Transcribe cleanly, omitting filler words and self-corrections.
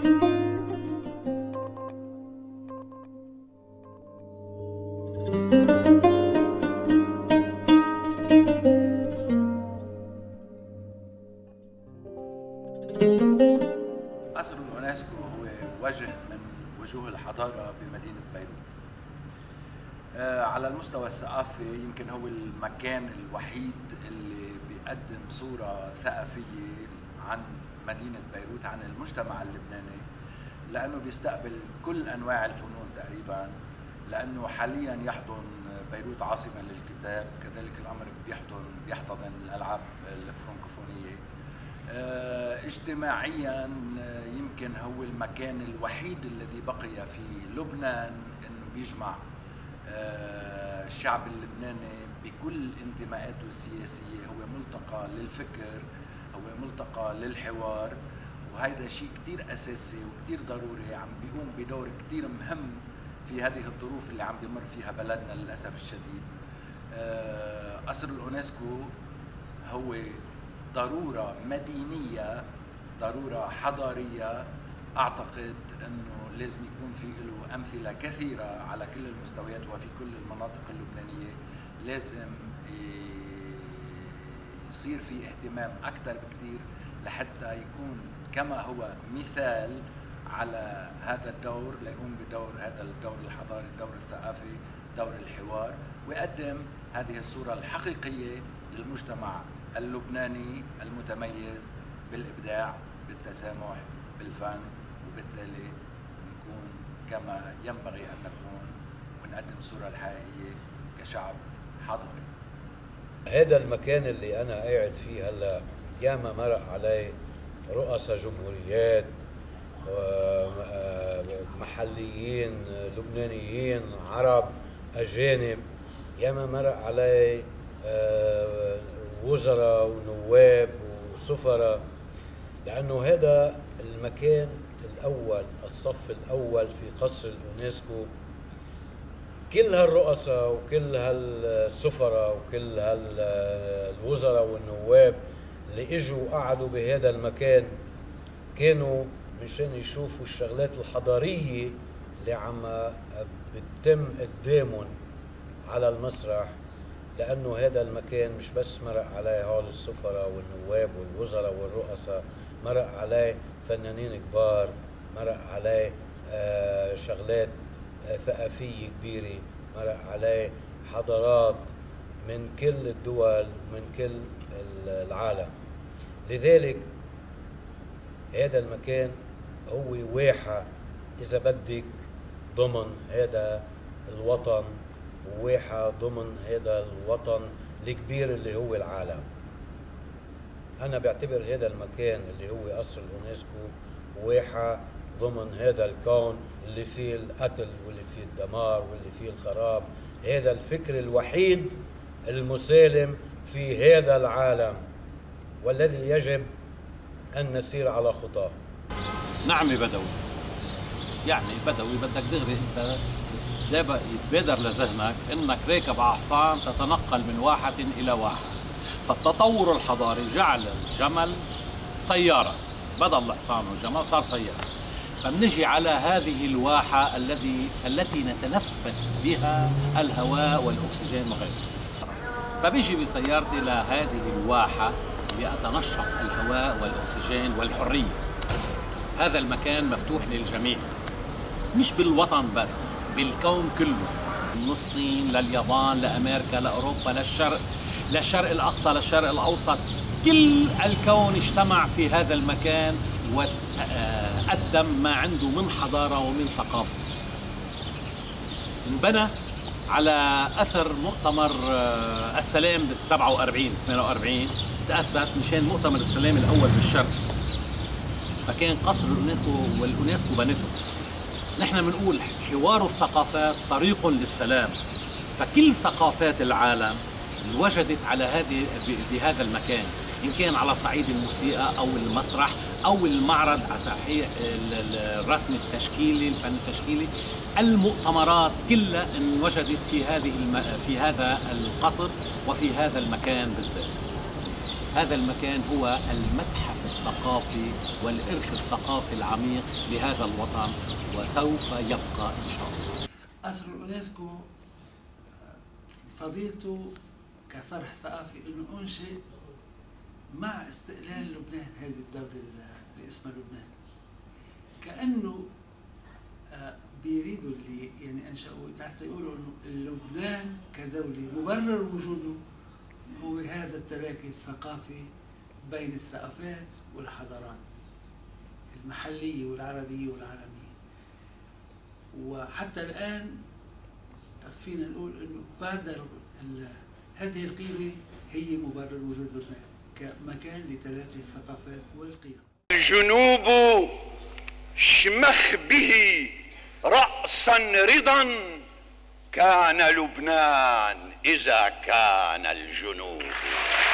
قصر اليونسكو هو وجه من وجوه الحضارة بمدينة بيروت. على المستوى الثقافي يمكن هو المكان الوحيد اللي بيقدم صورة ثقافية عن مدينة بيروت، عن المجتمع اللبناني، لأنه بيستقبل كل أنواع الفنون تقريبا، لأنه حاليا يحضن بيروت عاصمة للكتاب، كذلك الأمر بيحتضن الألعاب الفرنكوفونية. اجتماعيا يمكن هو المكان الوحيد الذي بقي في لبنان انه بيجمع الشعب اللبناني بكل انتماءاته السياسيه، هو ملتقى للفكر، هو ملتقى للحوار، وهذا شيء كثير اساسي وكثير ضروري، عم بيقوم بدور كثير مهم في هذه الظروف اللي عم بمر فيها بلدنا للاسف الشديد. قصر اليونسكو هو ضرورة مدينية، ضرورة حضارية، أعتقد أنه لازم يكون في له أمثلة كثيرة على كل المستويات وفي كل المناطق اللبنانية. لازم يصير في اهتمام أكثر بكثير لحتى يكون كما هو مثال على هذا الدور، ليقوم بدور هذا الدور الحضاري، الدور الثقافي، دور الحوار، ويقدم هذه الصورة الحقيقية للمجتمع اللبناني المتميز بالإبداع، بالتسامح، بالفن، وبالتالي نكون كما ينبغي أن نكون ونقدم الصورة الحقيقية كشعب حضاري. هذا المكان اللي أنا قاعد فيه هلا ياما مرق علي رؤساء جمهوريات محليين لبنانيين عرب أجانب، ياما مرق علي وزراء ونواب وسفراء، لأنه هذا المكان الأول، الصف الأول في قصر اليونسكو. كل هالرؤساء وكل هالسفراء وكل هالوزراء والنواب اللي إجوا وقعدوا بهذا المكان كانوا مشان يشوفوا الشغلات الحضارية اللي عم بتتم قدامهم على المسرح، لأنه هذا المكان مش بس مرق عليه هول السفراء والنواب والوزراء والرؤساء، مرق عليه فنانين كبار، مرق عليه شغلات ثقافية كبيرة، مرق عليه حضارات من كل الدول ومن كل العالم. لذلك هذا المكان هو واحة إذا بدك ضمن هذا الوطن، واحة ضمن هذا الوطن الكبير اللي هو العالم. أنا بعتبر هذا المكان اللي هو قصر اليونسكو واحة ضمن هذا الكون اللي فيه القتل واللي فيه الدمار واللي فيه الخراب. هذا الفكر الوحيد المسالم في هذا العالم والذي يجب أن نسير على خطاه. نعم بدوي، يعني بدوي بدك دغري أنت يتبادر لذهنك أنك راكب على حصان تتنقل من واحة إلى واحة. فالتطور الحضاري جعل الجمل سيارة، بدل الحصان والجمل صار سيارة. فبنجي على هذه الواحة التي نتنفس بها الهواء والأكسجين وغيره. فبيجي بسيارتي لهذه الواحة لأتنشق الهواء والأكسجين والحرية. هذا المكان مفتوح للجميع، مش بالوطن بس، بالكون كله، من الصين لليابان لأمريكا لأوروبا للشرق الأقصى للشرق الأوسط، كل الكون اجتمع في هذا المكان وقدم ما عنده من حضارة ومن ثقافة. انبنى على أثر مؤتمر السلام بال 47 48 تأسس مشان مؤتمر السلام الأول بالشرق، فكان قصر اليونسكو واليونسكو بنته. نحن بنقول حوار الثقافات طريق للسلام، فكل ثقافات العالم وجدت على هذه بهذا المكان، إن كان على صعيد الموسيقى أو المسرح أو المعرض على الرسم التشكيلي، الفن التشكيلي، المؤتمرات كلها انوجدت في هذا القصر وفي هذا المكان بالذات. هذا المكان هو المتحف الثقافي والإرث الثقافي العميق لهذا الوطن، وسوف يبقى إن شاء الله. أصل اليونسكو فضيلته كصرح ثقافي أنه أنشئ مع استقلال لبنان، هذه الدولة اللي اسمها لبنان، كأنه بيريدوا اللي يعني أنشأوا حتى يقولوا أنه لبنان كدولة مبرر وجوده هو هذا التلاكي الثقافي بين الثقافات والحضارات المحلية والعربية والعالمية. وحتى الآن فينا نقول أنه بعد هذه القيمة هي مبرر وجود لبنان كمكان لتلاقي الثقافات والقيم. الجنوب شمخ به رأسا رضا كان لبنان إذا كان الجنوب.